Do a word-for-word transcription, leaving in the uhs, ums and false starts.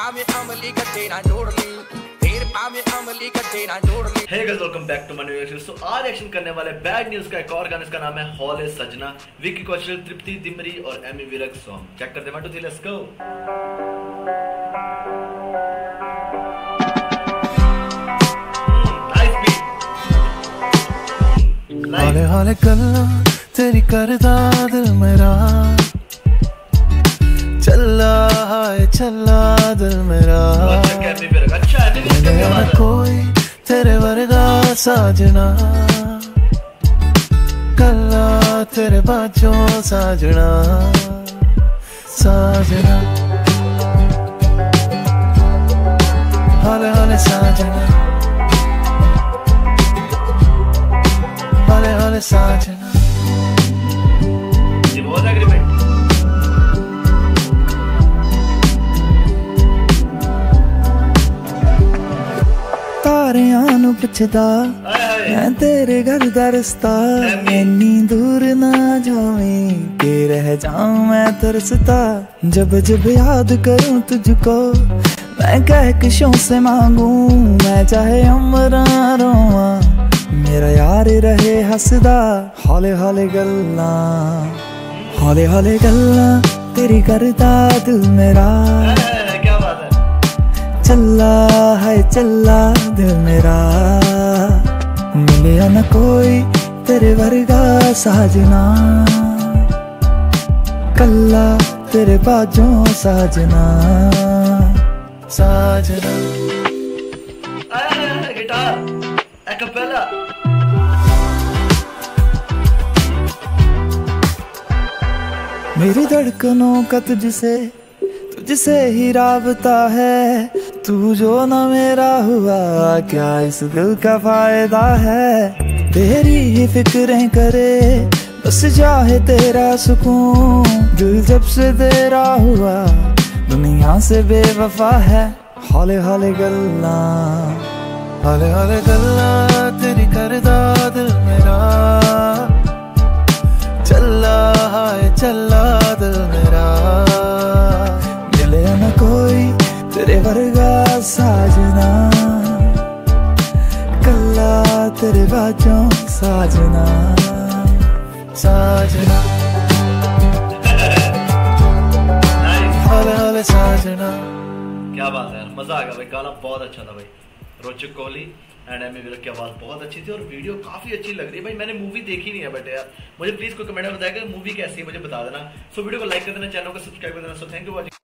पावे अमली का तेरा जोड़ ली Hey guys, welcome back to my new reaction. So, आज रिएक्शन करने वाले बैड न्यूज का एक और गाना, इसका नाम है हौले सजना, विकी कौशल, तृप्ति दिमरी और एमी विर्क सॉन्ग. चेक करते हैं, तो लेट्स गो. हौले हौले कल्ला तेरी करदा दिल मेरा, चला है चला दिल मेरा. अच्छा कोई तेरे वर्गा साजना, कल्ला तेरे बाजो साजना साजना. हौले हौले साजना, हौले हौले साजना. ਪੁੱਛਦਾ ਮੈਂ ਤੇਰੇ ਘਰ ਦਾ ਰਸਤਾ, ਇੰਨੀ ਦੂਰ ਨਾ ਜਾਵੇਂ ਕਿ ਰਹਿ ਜਾਵਾਂ ਮੈਂ ਤਰਸਤਾ. ਜਬ ਜਬ ਯਾਦ ਕਰੂੰ ਤੁਝਕੋ ਮੈਂ ਕਹਿ ਕਿਸ਼ੋਂ ਸੇ ਮੰਗੂੰ, ਮੈਂ ਚਾਹੇ ਅਮਰਾਂ ਰੋਵਾਂ ਮੇਰਾ ਯਾਰ ਰਹੇ ਹੱਸਦਾ. ਹੌਲੇ ਹੌਲੇ ਗੱਲਾਂ, ਹੌਲੇ ਹੌਲੇ ਗੱਲਾਂ ਤੇਰੀ ਕਰਦਾ ਦਿਲ ਮੇਰਾ, चला है चला दिल मेरा. मिले न कोई तेरे वर्गा साजना, कल्ला तेरे बाजों साजना साजना. गिटार अकेला मेरी धड़कनों का तुझसे तुझसे ही राबता है, तू जो ना मेरा हुआ क्या इस दिल का फायदा है. तेरी ही फिक्रें करे बस चाहे तेरा सुकून, दिल जब से तेरा हुआ दुनिया से बेवफा है. हौले हौले गल्ला, हौले हौले गल्ला तेरी करदा दिल मेरा, चला है चला दिल मेरा. मिले न कोई तेरे वर्गा साजना, कल्ला तेरे बाजों साजना साजना. हौले हौले साजना. क्या बात है, मजा आ गया भाई. गाना बहुत अच्छा था भाई. रोचक कोहली एंड एमी विर्क की आवाज बहुत अच्छी थी और वीडियो काफी अच्छी लग रही है भाई. मैंने मूवी देखी नहीं है बट यार मुझे प्लीज कोई कमेंट में बताया कि मूवी कैसी है, मुझे बता देना. सो so, वीडियो को लाइक कर देना, चैनल को सब्सक्राइब कर देना. So thank you watching.